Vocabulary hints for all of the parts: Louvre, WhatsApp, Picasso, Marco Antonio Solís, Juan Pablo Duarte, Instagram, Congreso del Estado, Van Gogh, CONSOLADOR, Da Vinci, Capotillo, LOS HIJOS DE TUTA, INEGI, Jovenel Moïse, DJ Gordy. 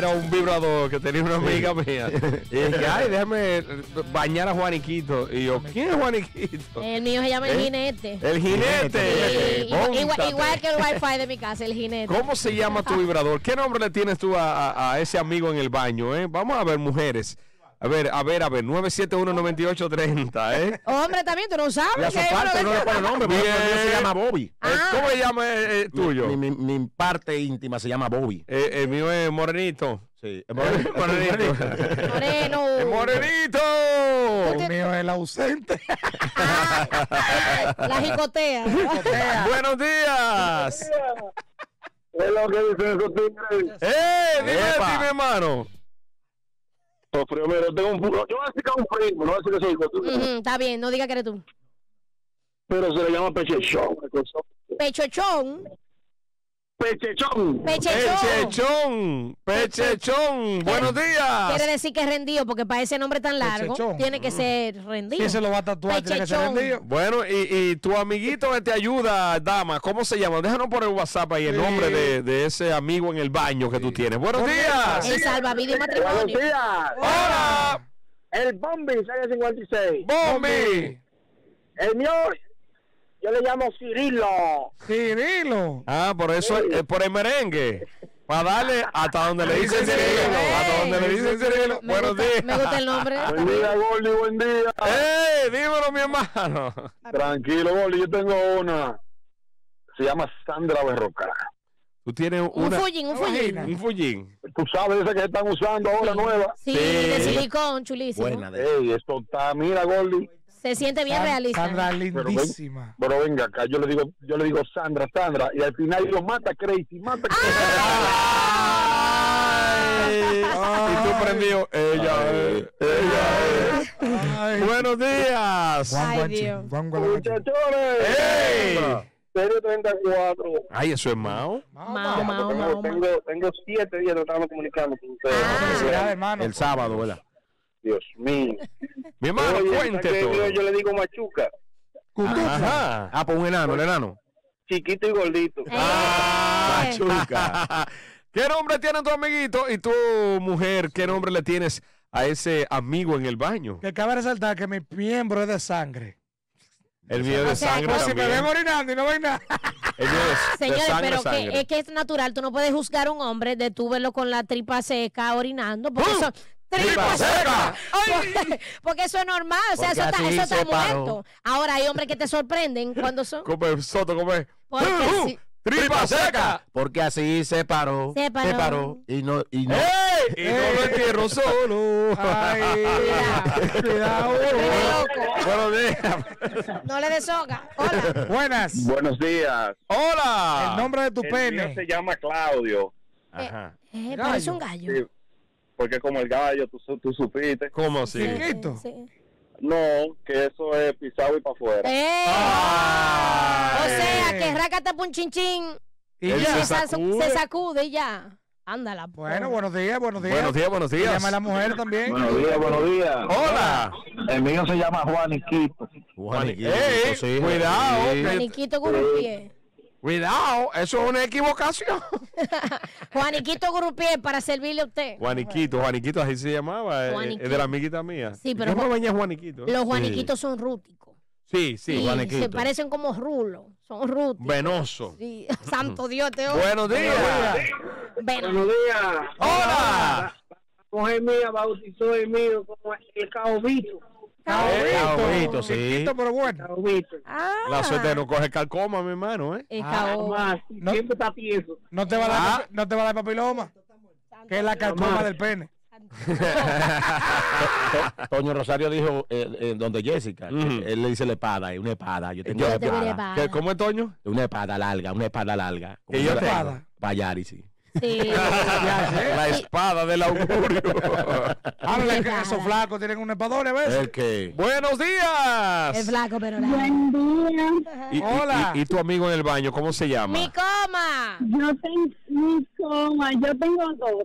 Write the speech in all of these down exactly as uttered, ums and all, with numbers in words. era un vibrador que tenía una amiga sí. mía. Y dije, ay, déjame bañar a Juaniquito. Y yo, ¿quién es Juaniquito? El mío se llama ¿Eh? el jinete. El jinete. Sí, y, igual, igual que el wifi de mi casa, el jinete. ¿Cómo se llama tu vibrador? ¿Qué nombre le tienes tú a, a, a ese amigo en el baño? Eh? Vamos a ver, mujeres. A ver, a ver, a ver, nueve siete uno, nueve ocho tres cero, ¿eh? Hombre, también, tú no sabes. La su parte no le pone nombre, porque el mío se llama Bobby. Ah. ¿Cómo se llama el, el tuyo? Mi, mi, mi, mi parte íntima se llama Bobby. Eh, el mío es Morenito. Sí, es Morenito. Morenito. Moreno. Es Morenito. El mío es el ausente. Ah, la jicotea. jicotea. Buenos días. ¿Qué es lo que dicen esos tigres? ¡Eh! Dime de ti, mi hermano. No, primero, tengo un... Yo voy a decir que es un primo, no voy a decir que soy tú. Uh-huh, está bien, no diga que eres tú. Pero se le llama pechechón. Pechechón. Pechechón. Pechechón. Pechechón. Pechechón. Buenos días. Quiere decir que es rendido, porque para ese nombre tan largo pechechón. Tiene que ser rendido. ¿Quién se lo va a tatuar? Tiene que ser rendido. Bueno, y, y tu amiguito que te ayuda, dama, ¿cómo se llama? Déjanos por el WhatsApp ahí el sí. nombre de, de ese amigo en el baño que sí. tú tienes. Buenos días. El sí. salvavidas y matrimonio. Buenos días. Hola. El Bombi, seis cincuenta y seis. Bombi. El mío... Yo le llamo Cirilo. Cirilo. Ah, por eso, sí. eh, por el merengue. Para darle hasta donde le dicen Cirilo. Hasta donde le dicen Cirilo. Me Buenos gusta, días. Me gusta el nombre. Buen día, Gordy, buen día. ¡Ey, dímelo, mi hermano! Tranquilo, Gordy, yo tengo una. Se llama Sandra Berroca. Tú tienes una... Un fullín, un fullín. Un fullín. Tú sabes esa que están usando ahora, sí. nueva. Sí, sí, de silicón, chulísimo. Buena de... Ey, esto está... Mira, Gordy. Se siente bien Sandra, realista. Sandra lindísima. Pero, pero venga acá, yo le digo, yo le digo Sandra, Sandra, y al final yo mata Crazy, mata Crazy. Ay, ay, ay, y tú prendió, ella ay, ella ay, ay. Buenos días. Ay, Dios. Muchachones. ¡Ey! cero treinta y cuatro. Ay, eso es Mao. Mao, Mao, Mao, Mao. Tengo, tengo siete días tratando de comunicarme con ustedes. Ah, hermano. El sábado, ¿verdad? Dios mío. Mi hermano, oye, cuente todo. Yo, yo le digo machuca. Ajá. Ah, pues un enano, el enano. Chiquito y gordito. Ah, machuca. ¿Qué nombre tiene tu amiguito? Y tu mujer, ¿qué nombre le tienes a ese amigo en el baño? Que cabe resaltar que mi miembro es de sangre. El mío de o sea, sangre. Si me ven orinando y no ven nada. Señores, sangre, pero sangre. Que, es que es natural. Tú no puedes juzgar a un hombre de tú verlo con la tripa seca orinando. Porque eso. ¡Tripa seca! Porque, porque eso es normal, o sea, porque eso está, eso está sepa, muerto. ¿No? Ahora hay hombres que te sorprenden cuando son... Come, soto, come. Así... ¡Tripa seca! Porque así se paró, se paró, se paró y no... Y no, ¡Ey! Y no ¡Ey! Lo entierro solo. ¡Ay! Cuidado. Buenos días. No le deshoga. Hola. Buenas. Buenos días. Hola. El nombre de tu el pene. Mío se llama Claudio. Ajá. Eh, eh, parece un gallo. Sí. Porque como el gallo, tú, tú supiste. ¿Cómo así? ¿Chiquito? Sí, sí. No, que eso es pisado y para afuera. O sea, que rácate por un chinchín y él ya. Se sacude. Se sacude y ya. Ándala. Bueno, buenos días, buenos días. Buenos días, buenos días. Se llama la mujer también. Buenos días, buenos días. Hola. El mío se llama Juaniquito. Juaniquito. Hey, sí, cuidado. Juaniquito Gurupié. Cuidado, eso es una equivocación. Juaniquito Grupié, para servirle a usted. Juaniquito, Juaniquito, así se llamaba. Juaniquito. Es de la amiguita mía. Sí, pero yo me bañé Juaniquito. Los Juaniquitos sí. son rúticos. Sí, sí, sí Juaniquito. Se parecen como rulos. Son rúticos. Venoso. Sí. Santo Dios, te odio. Buenos días. Buenos días. Hola. Mujer mía bautizó el mío como el caobito. Caobito, sí. Chiquito, pero bueno. Caobito. Ah. La suerte no coge calcoma, mi hermano, ¿eh? El ah, no, siempre está tieso. No te va a dar, ah. no te va a dar papiloma, que es la calcoma del pene. Toño Rosario dijo, eh, eh, donde Jessica, mm. él le dice la espada, una espada. Yo tengo una espada. ¿Qué, ¿Cómo es, Toño? Una espada larga, una espada larga. ¿Y yo espada? Payari, sí. Sí. La espada del augurio. Háblale que esos flacos tienen un espadón a veces. El que... Buenos días. Es flaco, pero la... Buen día. Y, Hola. Y, y, y tu amigo en el baño, ¿cómo se llama? Mi coma. Yo tengo mi coma. Yo tengo dos.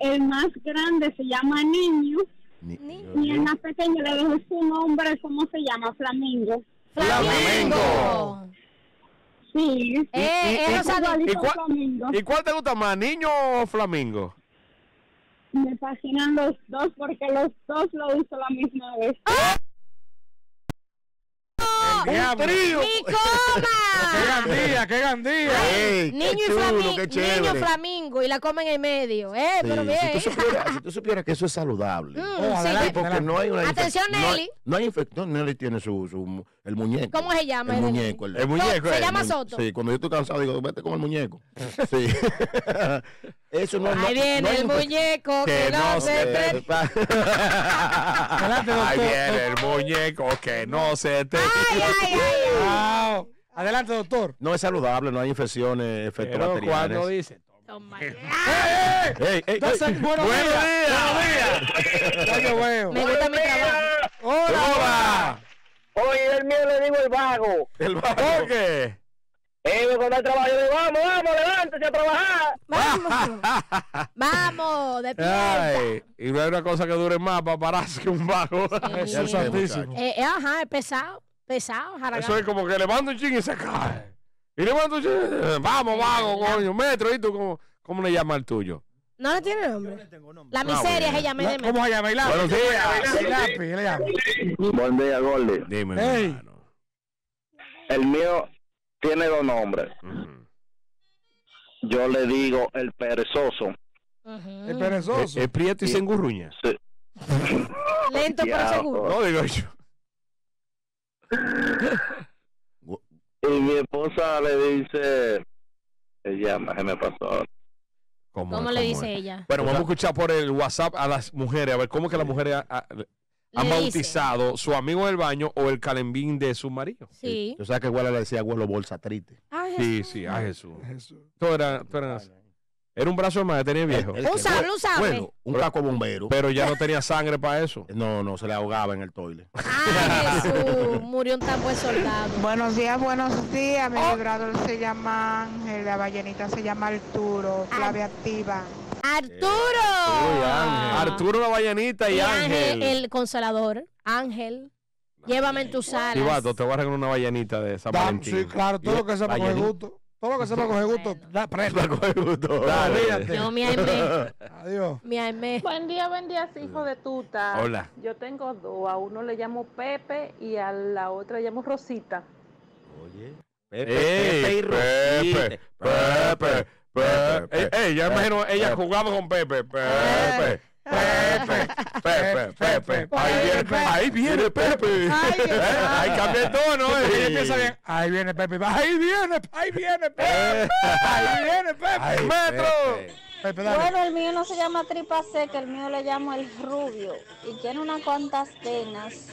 El más grande se llama Niño. Ni Niño. Y el más pequeño le dejo su nombre, ¿cómo se llama? Flamingo. Flamingo. Flamingo. Sí. Eh, eh, eh, eso ¿Y, cuál, ¿Y cuál te gusta más, niño o flamingo? Me fascinan los dos porque los dos lo uso la misma vez. ¡Ah! ¡Un trío! ¡Qué gandía, qué gandía! Ey, niño, qué chulo, y flami niño flamingo, y la comen en el medio. Eh, sí, pero bien. Si tú supieras, si tú supieras que eso es saludable. Mm, oh, sí, sí, porque no hay una atención, Nelly. No hay, no hay infección. Nelly tiene su, su el muñeco. ¿Cómo se llama? El, el muñeco. El, el muñeco. Se eh, llama Soto. Sí, cuando yo estoy cansado digo, vete con el muñeco. Sí. Eso no, ahí no, viene no el muñeco que no se te... Ahí viene el muñeco que no se te... Ay, ay, ay, wow. Adelante, doctor. No es saludable, no hay infecciones efectobacterianas. Cuando dicen... Toma. ¡Ey, ey! ¡Ey, buenos días! ¡Buenos días! Me gusta mi trabajo. ¡Hola! Oye, el mío le digo el vago. ¿El vago qué? Eh, cuando el trabajo, yo digo, vamos, vamos, levántate a trabajar. Vamos, vamos, despierta. Ay, y no hay una cosa que dure más para pararse que un bajo. Sí. Es santísimo. Eh, eh, ajá, es pesado, pesado, jaragán. Eso es como que levanto un ching y se cae. Y levanto un ching, vamos, vago, coño, metro, ¿y tú cómo, cómo le llamas al tuyo? No le tiene nombre. Yo no tengo nombre. La miseria se llama de mí. ¿Cómo se llama? Buenos días. Buen día, Gordy. Dime, hermano. El mío... tiene dos nombres. Uh-huh. Yo le digo el perezoso. Uh-huh. El perezoso. Es prieto y sí. se engurruña. Sí. Lento pero seguro. No digo yo. Y mi esposa le dice, ella se me pasó. ¿Cómo, ¿Cómo le cómo dice es? Ella? Bueno, vamos a escuchar por el WhatsApp a las mujeres, a ver cómo que las mujeres a, a, han bautizado dice. Su amigo del baño o el calembín de su marido. Sí. O sea que igual le decía abuelo bolsatrite. Ah, sí, sí, a Jesús. Jesús. Todo era, todo era, era un brazo de madre, tenía viejo. El, el un sable, un sable. Bueno, un caco bombero. Pero ya no tenía sangre para eso. No, no, se le ahogaba en el toile. Ah, Jesús. Murió un tan buen soldado. Buenos días, buenos días. Mi oh. vibrador se llama Ángel, la ballenita se llama Arturo, clave ah. activa. Arturo. Eh, Arturo la ballenita y, y Ángel. Ángel. El consolador. Ángel. Ay, llévame en tus alas. Vato, te voy a regalar una ballenita de San Valentín. Sí, claro, todo lo que sepa coger gusto. Todo lo que sepa coger gusto. Da presta, coger gusto. No, mi aime. Adiós. Mi aime. Buen día, buen día, hijo de tuta. Hola. Yo tengo dos. A uno le llamo Pepe y a la otra le llamo Rosita. Oye. Pepe, Ey, Pepe y Rosita. Pepe, Pepe. Pepe, Pepe, eh, eh, ya imagino, ella Pepe, jugaba con Pepe. Pepe, Pepe, Pepe, Pepe. Ahí viene Pepe. Ahí viene Pepe. Ahí cambia el tono. Ella empieza bien. Ahí viene Pepe. Ahí viene, ahí viene Pepe. Ahí viene Pepe. Metro. Pepe, bueno, el mío no se llama tripa seca, el mío le llamo el rubio. Y tiene unas cuantas venas.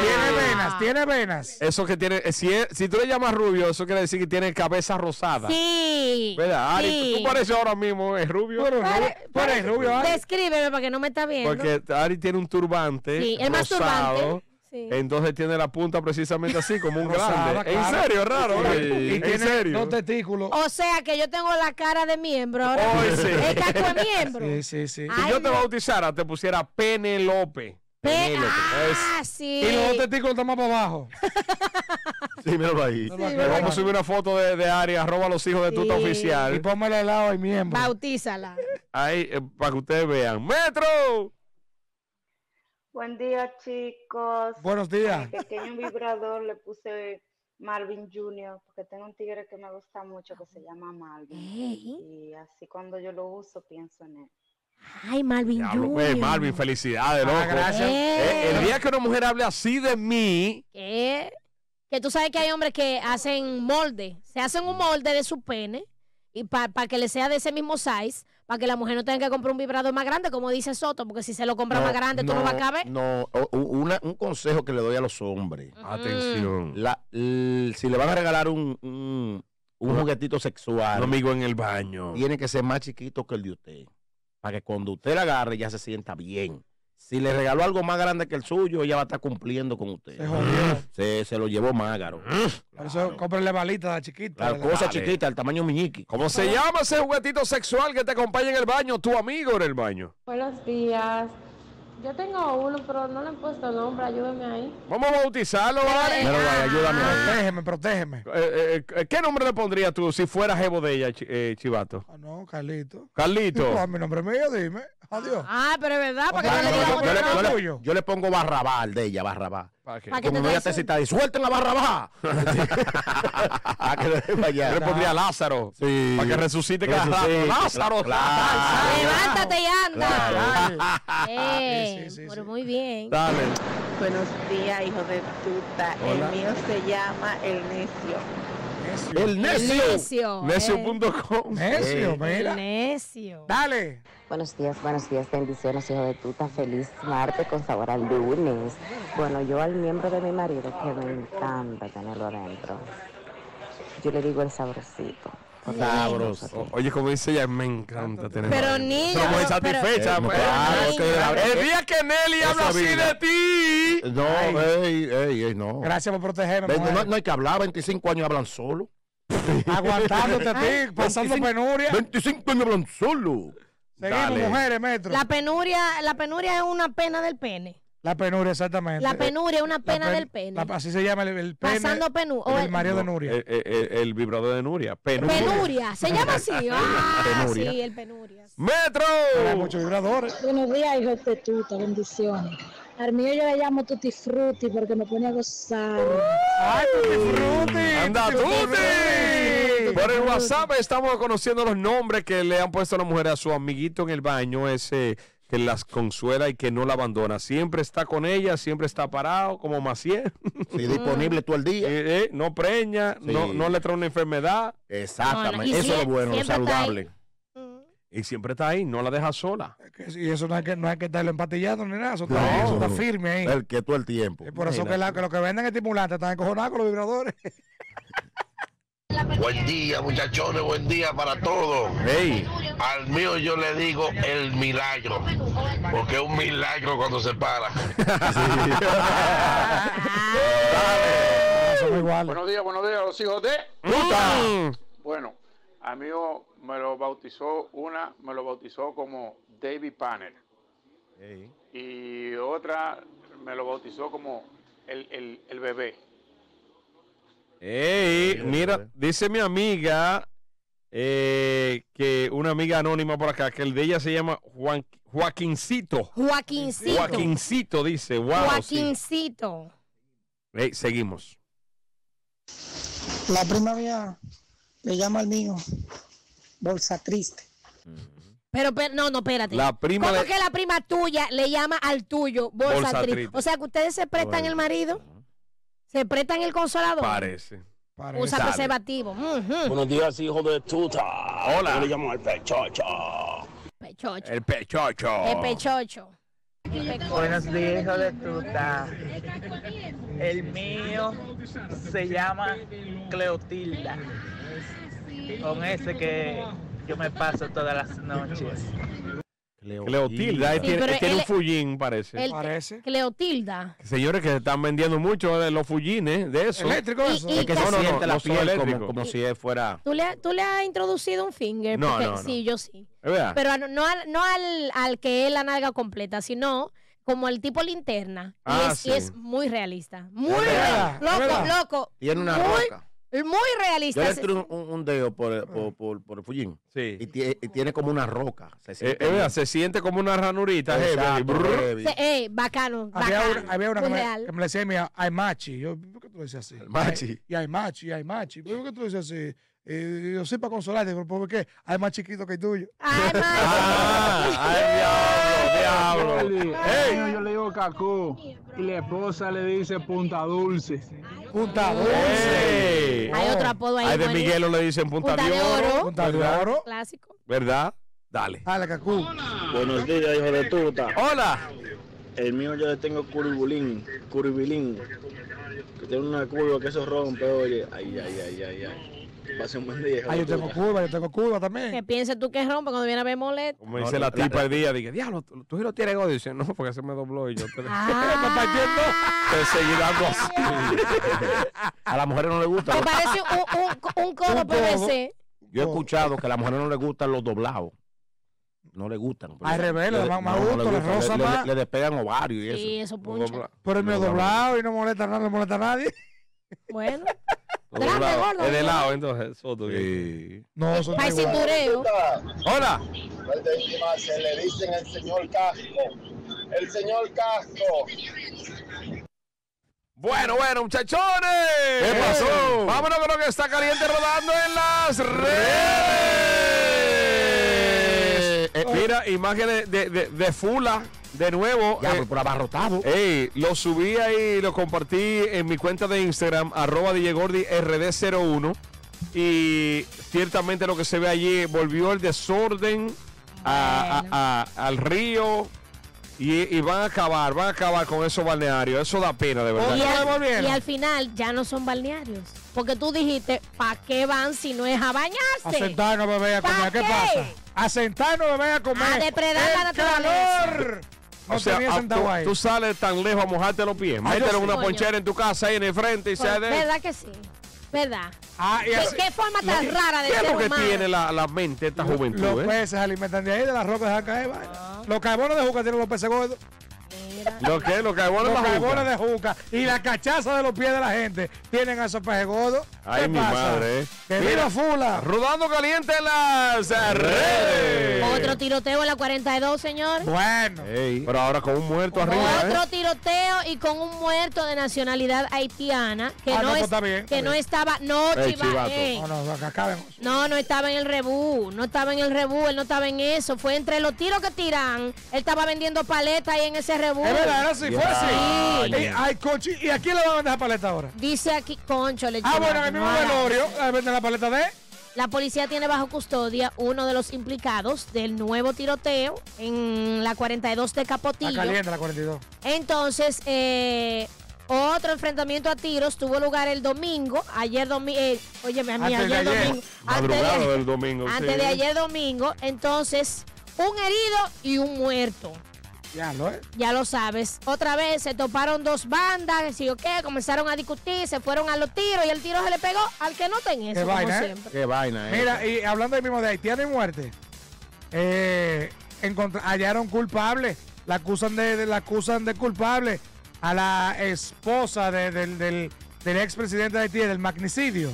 Tiene venas, tiene venas. Eso que tiene, si, es, si tú le llamas rubio, eso quiere decir que tiene cabeza rosada. Sí. ¿Verdad? Ari, sí. Tú, tú pareces ahora mismo, es rubio. Pero, pare, tú eres rubio, Ari. Descríbeme para que no me está viendo. Porque Ari tiene un turbante. Sí, el más turbante. Sí. Entonces tiene la punta precisamente así, como un grande. Claro. En serio, raro. Sí. Y tiene ¿En serio? dos testículos. O sea que yo tengo la cara de miembro. Ahora. Oh, sí. El casco de miembro. Sí, sí, sí. Si yo te bautizara, te pusiera Penélope. Penélope. Ah, es. sí. Y los dos testículos están más para abajo. Sí, míralo ahí. Sí, sí, vamos a subir una foto de, de Ari, arroba los hijos de sí. tuta oficial. Y pónmela al lado al miembro. Bautízala. Ahí, eh, para que ustedes vean. ¡Metro! Buen día, chicos. Buenos días. Mi pequeño vibrador le puse Marvin junior porque tengo un tigre que me gusta mucho que se llama Marvin. ¿Eh? Y así cuando yo lo uso pienso en él. Ay, Marvin junior Marvin, felicidades, loco. Ah, gracias. Eh, el día que una mujer hable así de mí... ¿Qué? Que tú sabes que hay hombres que hacen molde. Se hacen un molde de su pene y para pa que le sea de ese mismo size... para que la mujer no tenga que comprar un vibrador más grande, como dice Soto, porque si se lo compra no, más grande, tú no, no vas a caber. No, una, un consejo que le doy a los hombres. Mm. Atención. La, l, si le van a regalar un, un, un juguetito sexual. Un amigo en el baño. Tiene que ser más chiquito que el de usted. Para que cuando usted la agarre ya se sienta bien. Si le regaló algo más grande que el suyo, ella va a estar cumpliendo con usted. Se jodió. Se, se lo llevó mágaro. Claro. Por eso cómprale balita a la chiquita. La cosa dale. chiquita, el tamaño miñiqui. ¿Cómo se ¿Cómo? llama ese juguetito sexual que te acompaña en el baño? Tu amigo en el baño. Buenos días. Yo tengo uno, pero no le he puesto nombre, ayúdeme ahí. Vamos a bautizarlo, ¿vale? Pero vaya, ayúdame. Protégeme, protégeme. Eh, eh, ¿Qué nombre le pondrías tú si fueras jevo de ella, ch eh, Chivato? Ah, no, Carlito. Carlito. No, mi nombre es mío, dime. Adiós. Ah, pero es verdad, porque no, no, le yo, yo, le, yo, le, yo le pongo Barrabal de ella, Barrabal. ¿Para qué? Como no, ya te cita, y suelten a Barrabás. Ah, que le vaya. Yo le pondría Lázaro. Sí. Para que resucite cada rato. Lázaro. Levántate y anda. Sí, sí, pero sí, muy bien. Dale. Buenos días, hijo de tuta. Hola. El mío se llama El Necio. El Necio. El Necio. Necio punto com. Necio, mira. El Necio. Dale. Buenos días, buenos días. Bendiciones, hijo de tuta. Feliz martes con sabor al lunes. Bueno, yo al miembro de mi marido, que me encanta tenerlo adentro, yo le digo el sabrosito. Sabros. O, oye, como dice ella, me encanta tener. Pero niña, pero muy satisfecha, pero, pues. Claro, claro, que, el día que Nelly habla así de ti. No, ey, ey, ey, no. Gracias por protegerme. Ven, no, no hay que hablar, veinticinco años hablan solo. Aguantándote a ti, pasando penuria. veinticinco años hablan solo. Seguimos, dale, mujeres, metro. La penuria, la penuria es una pena del pene. La penuria, exactamente. La penuria es una pena pen, del pene. La, así se llama el, el pene. Pasando penuria. El, el marido no, de Nuria. El, el, el vibrador de Nuria. Penuria. Penuria. Se llama así. Ah, penuria. Sí, el penuria. Sí. ¡Metro! Hay muchos vibradores. Buenos días, hijo de tuta. Bendiciones. Al mío yo le llamo Tutti Frutti porque me pone a gozar. ¡Ay, Tutti Frutti! ¡Anda, Tutti! Tutti. Por el WhatsApp estamos conociendo los nombres que le han puesto a las mujeres a su amiguito en el baño, ese que las consuela y que no la abandona. Siempre está con ella, siempre está parado, como Maciel. Sí, disponible todo el día. Eh, eh, no preña, sí, no, no le trae una enfermedad. Exactamente. No, no. Eso si es bueno, lo saludable. Y siempre está ahí, no la deja sola. Y eso no hay que, no hay que estarlo empatillado ni nada, eso está, no, eso está firme ahí. El que todo el tiempo. Y por eso que, la, que los que venden estimulantes están encojonados con los vibradores. Buen día, muchachones, buen día para todos. Hey. Al mío yo le digo el milagro, porque es un milagro cuando se para. Buenos días, buenos días a los hijos de puta. Bueno, a mí me lo bautizó una, me lo bautizó como David Panner. Hey. Y otra me lo bautizó como el, el, el bebé. Ey, mira, dice mi amiga, eh, que una amiga anónima por acá, que el de ella se llama Juan, Joaquincito. Joaquincito. Joaquincito, dice. Wow, Joaquincito. Sí. Ey, seguimos. La prima mía le llama al mío Bolsa Triste. Mm-hmm. Pero, pero, no, no, espérate. La prima ¿Cómo de... que la prima tuya le llama al tuyo Bolsa, Bolsa Triste? O sea, que ustedes se prestan bueno. el marido. ¿Se prestan el consolador? Parece. Parece. Usa preservativo. Mm -hmm. Buenos días, hijo de tuta. Hola. Yo le llamo al pechocho. Pechocho. El pechocho. El pechocho. Buenos días, hijo de tuta. El mío se llama Cleotilda. Con ese que yo me paso todas las noches. Cleotilda, sí, tiene, tiene el, un fullín, parece. El, parece. Cleotilda. Señores, que se están vendiendo mucho de los fullines, de eso. Eléctrico, eso. Y, y es que no, no, no, la piel eléctrico. Como, como y, si fuera. ¿Tú le, tú le has introducido un finger? No, porque, no, no. Sí, yo sí. Pero no, al, no al, al que es la nalga completa, sino como el tipo linterna. Ah, y, es, sí. y es muy realista. Muy realista. Loco, loco. Y en una muy, roca. Muy realista. Yo le tiro un, un dedo por, por, por, por el fullín. Sí. Y, y tiene como una roca. Se siente, eh, eh, se siente como una ranurita. Exacto, heavy. Heavy. Eh, bacano. Había, bacano, una, había una que me, que me decía, mira, ay machi. Yo, ¿por qué tú lo dices así? Ay machi. Y ay machi, ay machi. ¿Por qué tú lo dices así? Eh, yo soy para consolarte, pero ¿por qué? Hay más chiquito que el tuyo. Ay machi. Ah, ay diablo, diablo. Hey. Yo le digo cacú. Y la esposa le dice Punta Dulce. Punta Dulce. Hey. Hay oh. otro apodo ahí. Hay de Miguelo le dicen Punta, Punta de Oro. Oro. Punta ¿verdad? de Oro. Clásico. ¿Verdad? Dale. Dale, Cacú. Buenos días, hijo de tuta. Hola. El mío yo le tengo curibulín. Curibilín. Que tiene una curva que eso rompe, oye. Ay, ay, ay, ay, ay. Pase un buen día. Ah, yo tengo curva, yo tengo curva también. Que pienses tú que rompe cuando viene a ver molesto. Como dice la tipa el día, dije, diablo, tú sí lo tienes godo. Dice, no, porque se me dobló y yo te... Ah. Te seguí dando así. A las mujeres no les gusta. Me parece un, un, un codo P V C. Yo he escuchado que a las mujeres no les gustan los doblados. no le gustan. Al revés, le, más, más no, gusto, no le, gusta, le rosa le, más. Le, le despegan ovarios y eso. Sí, eso puncha. Pero el mío doblado y no molesta nada, no molesta a nadie. Bueno. Gordo, el helado, entonces, Soto. Sí. No, eso no es cintureo. Hola. Se le dicen el señor Casco. El señor Casco. Bueno, bueno, muchachones. ¿Qué pasó? Eh. Vámonos con lo que está caliente rodando en las redes. Eh, mira, imágenes de, de, de Fula. De nuevo, ya, eh, por abarrotado. Ey, lo subí ahí, lo compartí en mi cuenta de Instagram, arroba D J Gordy R D cero uno. Y ciertamente lo que se ve allí, volvió el desorden bueno. a, a, a, al río. Y, y van a acabar, van a acabar con esos balnearios. Eso da pena, de verdad. Y al, y al final ya no son balnearios. Porque tú dijiste, ¿para qué van si no es a bañarse? A sentarnos, bebé, a comer. ¿Qué, ¿Qué pasa? A sentarnos, bebé, a comer. A depredar el la naturaleza. Calor. No, o sea, tú, tú sales tan lejos a mojarte los pies. Mételo una coño. ponchera en tu casa ahí en el frente y pues, se de... ¿Verdad que sí? ¿Verdad? Ah, y así, ¿Qué, ¿Qué forma tan no, rara de ser humano? ¿Qué es lo que tiene la, la mente esta lo, juventud? Los eh? peces se alimentan de ahí, de las ropas de acá. No. Los caibones de juca tienen los peces gordos. ¿Los qué? Los caibones, los caibones de juca. Y la cachaza de los pies de la gente tienen a esos peces gordos. Ay, ¿Qué mi pasa? madre. Que mira, Fula. Rodando caliente en las redes. Otro tiroteo en la cuarenta y dos, señor. Bueno. Ey, pero ahora con un muerto o arriba. Otro eh. tiroteo y con un muerto de nacionalidad haitiana. Que ah, no, no, es, está bien, que no estaba. No, Ey, chiva, eh. no, no, no, no estaba en el rebú. No estaba en el rebú. Él no estaba en eso. Fue entre los tiros que tiran. Él estaba vendiendo paletas ahí en ese rebú. Es verdad, era sí, yeah. fue así. Yeah. Ey, ay, conchi, ¿y a quién le van a vender paleta ahora? Dice aquí, concho, le Ah, bueno, el mismo velorio, vende la paleta de... La policía tiene bajo custodia uno de los implicados del nuevo tiroteo en la cuarenta y dos de Capotillo. Está caliente la cuarenta y dos. Entonces, eh, otro enfrentamiento a tiros tuvo lugar el domingo, ayer domingo, eh, óyeme a mí, antes ayer de ayer. domingo. Madrugado antes de, del domingo. Antes sí. de ayer domingo, entonces, un herido y un muerto. Ya lo, eh. ya lo sabes. Otra vez se toparon dos bandas, ¿sí o qué? Comenzaron a discutir, se fueron a los tiros y el tiro se le pegó al que no tenía. Qué eso, vaina, como eh. siempre. Qué vaina, eh. Mira, y hablando ahí mismo de haitiano y muerte, eh, hallaron culpable, la acusan de, de, la acusan de culpable a la esposa de, de, del, del, del expresidente de Haití, del magnicidio.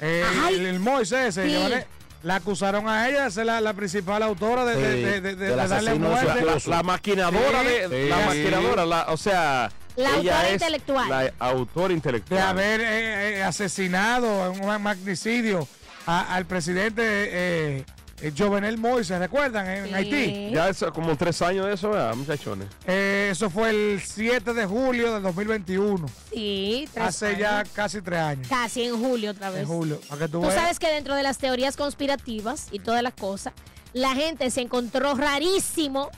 Eh, el, el Moisés, sí. ¿vale? La acusaron a ella de ser la, la principal autora de, sí, de, de, de, de, de darle muerte. La, la, la maquinadora, sí, de, sí, la maquinadora, la, o sea... La autora intelectual. La autora intelectual. De haber eh, eh, asesinado en un magnicidio a, al presidente eh, eh, Jovenel Moïse, ¿recuerdan? En sí. Haití. Ya es como tres años de eso, ¿verdad, muchachones? Eh, eso fue el siete de julio del dos mil veintiuno. Sí, tres Hace años. ya casi tres años. Casi en julio otra vez. En julio. Que tú tú sabes que dentro de las teorías conspirativas y todas las cosas, la gente se encontró rarísimo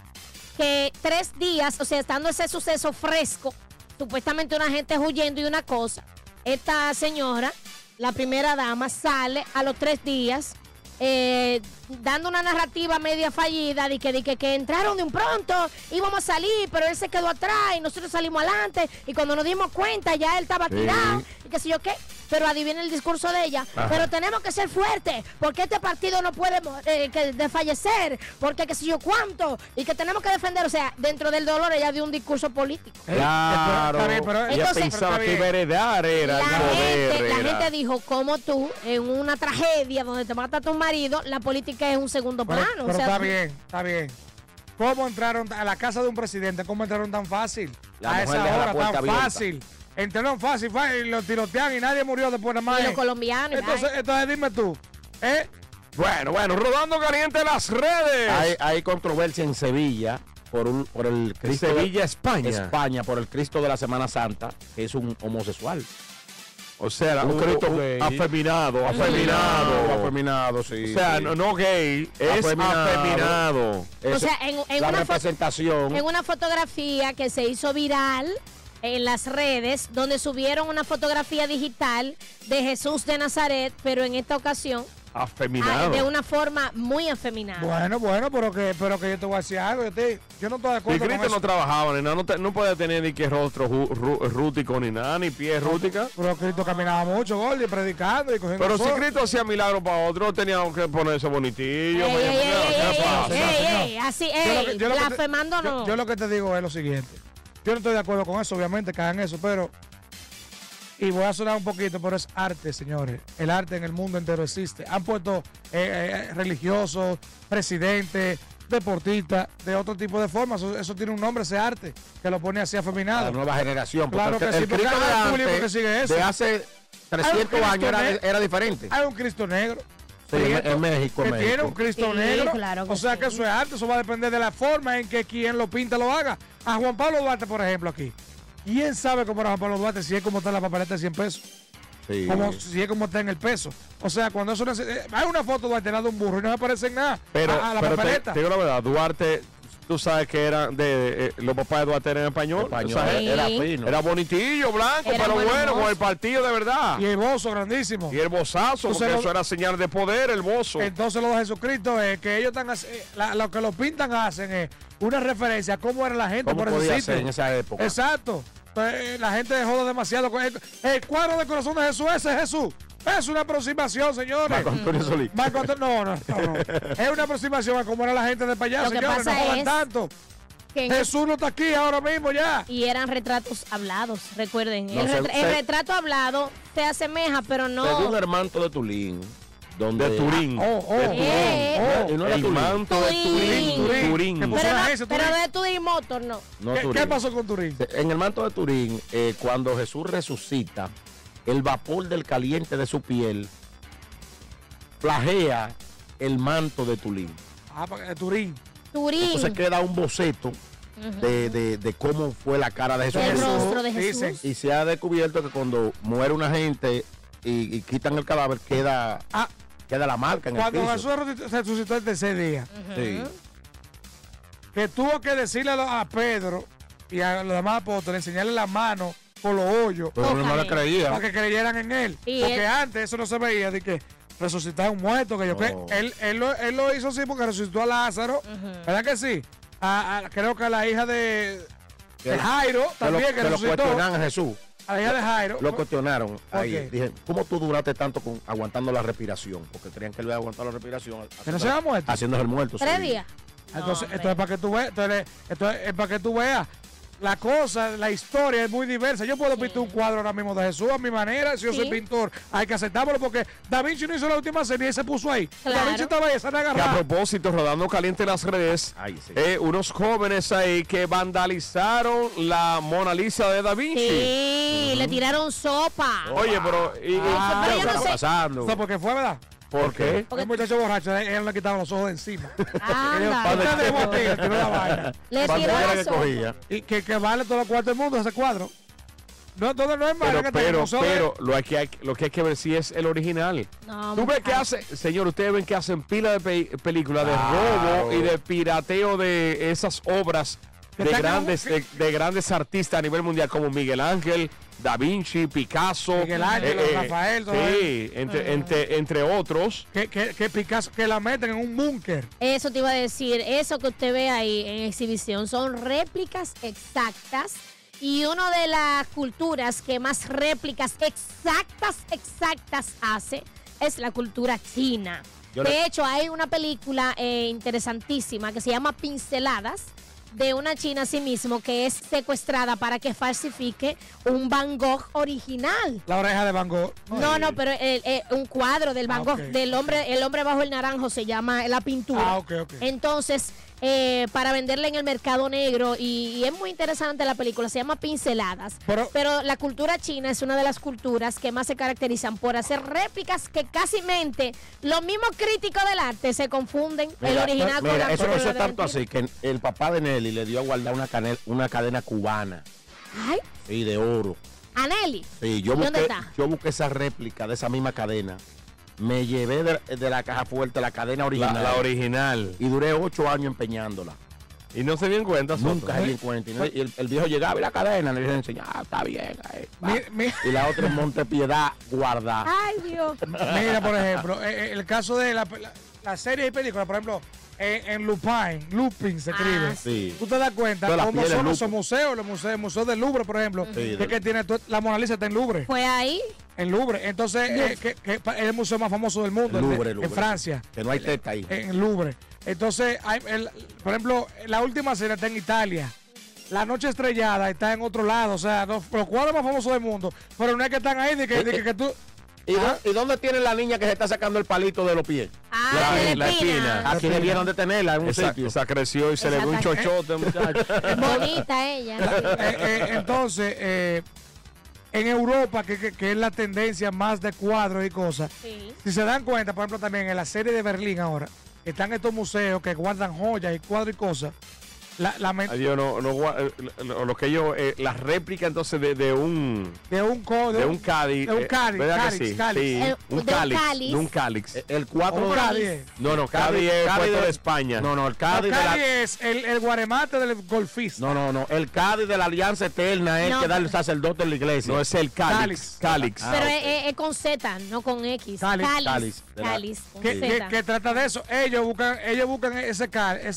que tres días, o sea, estando ese suceso fresco, supuestamente una gente huyendo y una cosa, esta señora, la primera dama, sale a los tres días... Eh, dando una narrativa media fallida de que, de que, que entraron de un pronto, íbamos a salir, pero él se quedó atrás y nosotros salimos adelante y cuando nos dimos cuenta ya él estaba sí. tirado y qué sé yo qué, pero adivina el discurso de ella. Ajá. Pero tenemos que ser fuertes porque este partido no puede eh, que desfallecer, porque qué sé yo cuánto y que tenemos que defender, o sea, dentro del dolor ella dio un discurso político. Claro, pero, pero, pero, entonces, ella pensaba pero, que iba a heredar era la, poder, gente, era. la gente dijo, como tú en una tragedia donde te mata tu madre, la política es un segundo plano. Pero, pero o sea, está bien, está bien. ¿Cómo entraron a la casa de un presidente? ¿Cómo entraron tan fácil? La a esa hora, tan abierta. fácil. Entraron fácil, fácil, los tirotean y nadie murió después de más. Y los colombianos. Entonces, ay. entonces dime tú, ¿eh? Bueno, bueno, rodando caliente las redes. Hay, hay controversia en Sevilla por, un, por el Cristo. Sevilla, de, España. España, por el Cristo de la Semana Santa, que es un homosexual. O sea, un Cristo okay. afeminado, afeminado, no. afeminado, sí. O sea, sí. No, no gay, es afeminado. afeminado. Es o sea, en, en, la una representación. en una fotografía que se hizo viral en las redes, donde subieron una fotografía digital de Jesús de Nazaret, pero en esta ocasión Afeminado. Ay, de una forma muy afeminada. Bueno, bueno, pero que, pero que yo te voy a decir algo. Yo, te, yo no estoy de acuerdo. Y Cristo no trabajaba ni nada, no, te, no podía tener ni que rostro ru, ru, rútico ni nada, ni pies rúticas. Pero Cristo caminaba mucho, Gordy, predicando y cogiendo. Pero si sol. Cristo hacía milagros para otros, tenía que ponerse bonitillo. Ey, ey, ey, ey, ey, así, ey, blasfemando no. Yo, yo lo que te digo es lo siguiente. Yo no estoy de acuerdo con eso, obviamente, que hagan eso, pero... Y voy a sonar un poquito, pero es arte, señores. El arte en el mundo entero existe. Han puesto eh, eh, religiosos, presidentes, deportistas, de otro tipo de formas. Eso, eso tiene un nombre, ese arte, que lo pone así afeminado. La nueva generación. Claro que el, sí, el porque hay un público que sigue eso. De hace trescientos años era, era diferente. Hay un Cristo negro. Sí, prieto, en México. Que México. Tiene un Cristo sí, negro. Claro que o sea sí. que eso es arte. Eso va a depender de la forma en que quien lo pinta lo haga. A Juan Pablo Duarte, por ejemplo, aquí. ¿Quién sabe cómo era Juan Pablo Duarte si es como está la papeleta de cien pesos? Sí. Como, si es como está en el peso. O sea, cuando eso... Hay una foto de Duarte nada de un burro y no aparece en nada pero, a, a la pero papeleta. Te, te digo la verdad, Duarte... Tú sabes que eran de, de, de los papás de Duarte eran español, español. O sea, sí. era fino. Era bonitillo, blanco, era pero bueno, con el partido de verdad. Y el bozo grandísimo. Y el bozazo, entonces, porque lo, eso era señal de poder, el bozo. Entonces lo de Jesucristo es que ellos están eh, la, lo que los pintan hacen es una referencia a cómo era la gente por ese sitio. En esa época. Exacto. Entonces, la gente dejó demasiado con el, el cuadro de corazón de Jesús, ese es Jesús. Es una aproximación, señores. Marco Antonio Solís. Marco Antonio, no, no, no, no. Es una aproximación a cómo era la gente de payaso, señores. No jodan tanto. Jesús no está aquí ahora mismo ya. Y eran retratos hablados, recuerden. No, el, se, retr se, el retrato hablado se asemeja, pero no. Según el manto de Tulín. Donde de Turín. Oh, oh, de Turín. Eh, oh, no era el Turín. Manto de Turín. Turín. Turín. Pero, no, ese, Turín. Pero de Turín Motor no. no ¿Qué, ¿Qué pasó con Turín? En el manto de Turín, eh, cuando Jesús resucita, el vapor del caliente de su piel flagea el manto de Tulín. Ah, de Turín. Turín. Entonces queda un boceto uh -huh. de, de, de cómo fue la cara de Jesús. El rostro de Jesús. Dicen, y se ha descubierto que cuando muere una gente y, y quitan el cadáver, queda, ah, queda la marca en el piso. Cuando Jesús resucitó el tercer día, uh -huh. sí. que tuvo que decirle a Pedro y a los demás apóstoles, enseñarle la mano por los hoyos, pero no le creía. Para que creyeran en él, y porque él... antes eso no se veía, de que resucitar un muerto, que yo creo, oh. él, él, lo, él lo hizo así porque resucitó a Lázaro, uh -huh. ¿verdad que sí? A, a, creo que a la hija de, de Jairo que también lo, que, que resucitó. Lo cuestionaron a Jesús. A la hija de Jairo. Lo cuestionaron ahí, okay. Dije, ¿cómo tú duraste tanto con, aguantando la respiración? Porque creían que él iba a aguantar la respiración. Que no se había muerto. Haciéndose el muerto. Tres sí. días. Entonces, no, esto es para que tú veas, entonces, esto es para que tú veas. La cosa, la historia es muy diversa. Yo puedo sí. pintar un cuadro ahora mismo de Jesús a mi manera. Si yo sí. soy pintor, hay que aceptármelo porque Da Vinci no hizo la última serie y se puso ahí. Claro. Da Vinci estaba ahí, están agarrados. A propósito, rodando caliente en las redes, ay, sí. eh, unos jóvenes ahí que vandalizaron la Mona Lisa de Da Vinci. Sí, uh -huh. le tiraron sopa. Oye, pero... Y, ah, pero, pero no sé. O sea, porque fue, ¿verdad? ¿Por qué? Porque el muchacho borracho, él le quitaba los ojos de encima. Ah, no. Le tiró eso. Y que, que vale todo el cuarto del mundo ese cuadro. No, todo no es malo. Pero, pero, pero lo, que hay, lo que hay que ver si sí es el original. No, ¿Tú ves que hace, señor, ustedes ven que hacen pila de pe películas de ah, robo oh. y de pirateo de esas obras de grandes, de, de grandes artistas a nivel mundial como Miguel Ángel, Da Vinci, Picasso, Miguel Ángel, eh, Rafael, todo sí, entre, uh -huh. entre, entre otros. Que, que, que Picasso, que la meten en un búnker. Eso te iba a decir, eso que usted ve ahí en exhibición son réplicas exactas y una de las culturas que más réplicas exactas, exactas hace es la cultura china. Yo de le... hecho, hay una película eh, interesantísima que se llama Pinceladas, de una china a sí mismo que es secuestrada para que falsifique un Van Gogh original. La oreja de Van Gogh. No, Ay. no, pero el, el, un cuadro del Van ah, Gogh, okay. del hombre, el hombre bajo el naranjo se llama la pintura. Ah, ok, ok. Entonces, eh, para venderla en el mercado negro, y, y es muy interesante la película, se llama Pinceladas. Pero, pero la cultura china es una de las culturas que más se caracterizan por hacer réplicas que casi mente los mismos críticos del arte se confunden mira, el original mira, con la eso, eso es tanto así que el papá de Nelly le dio a guardar una, canel, una cadena cubana. Ay. Sí, de oro. ¿A Nelly? Sí, yo busqué, yo busqué esa réplica de esa misma cadena. Me llevé de, de la caja fuerte la cadena original. La, la original. Y duré ocho años empeñándola. Y no se dio en cuenta, Soto. Nunca se dio en cuenta. Y, no, y el, el viejo llegaba y la cadena le enseñaba, ah, está bien. Ahí, mi, mi... Y la otra en Montepiedad, guarda. Ay, Dios. Mira, por ejemplo, el caso de la, la, la serie y películas, por ejemplo, en, en Lupin, Lupin se escribe. Ah, sí. Tú te das cuenta cómo son los museos, los museos, el Museo del Louvre, por ejemplo, sí, que, que tiene la Mona Lisa está en Louvre. Fue ahí. En Louvre, entonces eh, que, que es el museo más famoso del mundo, Louvre, de, Louvre. En Francia. Que no hay teta ahí. En Louvre. Entonces, hay, el, por ejemplo, la última cena está en Italia. La noche estrellada está en otro lado. O sea, los, los cuadros más famosos del mundo. Pero no es que están ahí de que, de que, que tú... ¿Y, ¿Ah? ¿Y dónde tiene la niña que se está sacando el palito de los pies? Ah, la, la espina. Aquí debieron de tenerla en un esa, sitio. Esa creció y se esa le dio un chochote, muchacho. Bonita ella. eh, eh, entonces, eh, en Europa, que, que, que es la tendencia más de cuadros y cosas, sí. Si se dan cuenta, por ejemplo, también en la serie de Berlín ahora, están estos museos que guardan joyas y cuadros y cosas. La, la Adiós, no, no, lo que ellos, eh, la réplica entonces de, de un... De un co, de, de un cáliz. De un cáliz, cáliz, sí? cáliz. Sí. El, un cáliz, cáliz. un cáliz. El, el cuatro un cáliz. No, no, Cádiz es el puerto de, de España. No, no, el Cádiz... No, Cádiz de la... es el, el guaremate del golfista. No, no, no, el Cádiz de la Alianza Eterna es no. que da el sacerdote en la iglesia. No, es el cáliz. Cáliz. Pero ah, okay. es, es con Z, no con X. Cáliz. Cáliz. Cáliz. ¿Qué trata de eso? Ellos buscan, ellos buscan ese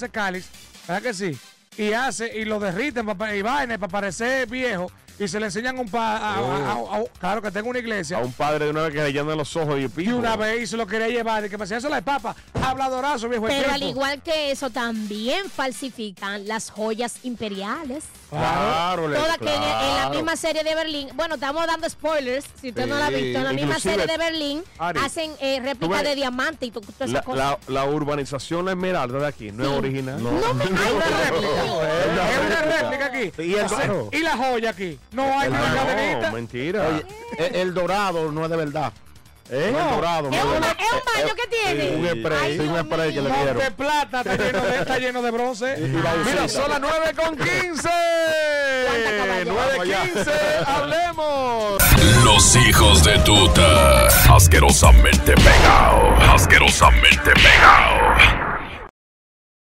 cáliz. ¿Verdad que sí? Y hace, y lo derriten y vaina para parecer viejo. Y se le enseñan un pa a, oh. a, a, a, claro que tengo una iglesia. A un padre de una vez que le llaman los ojos y el pico. Y una vez se lo quería llevar, y que me decía, eso es la papa, habladorazo, viejo. Pero al igual que eso, también falsifican las joyas imperiales. Claro, claro. Toda claro. Que en, en la misma serie de Berlín, bueno, estamos dando spoilers, si usted sí. no la ha visto, en la misma serie de Berlín, Ari, hacen eh, réplica de diamante y todo eso. La, la, la urbanización, la Esmeralda de aquí, no sí. es original. No, no, me, no, hay una réplica. No, es una réplica aquí. Sí, es claro. Y la joya aquí. No hay el, una cadenita. No, mentira. Oye, el, el dorado no es de verdad. ¿Eh? No, el dorado, es, no un, es, verdad. Es un baño que tiene. Un spray, un spray que le dieron. De plata, está lleno de, está lleno de bronce. Y, y mira, son las nueve con quince. nueve quince, hablemos. Los hijos de tuta. Asquerosamente pegado. Asquerosamente pegado.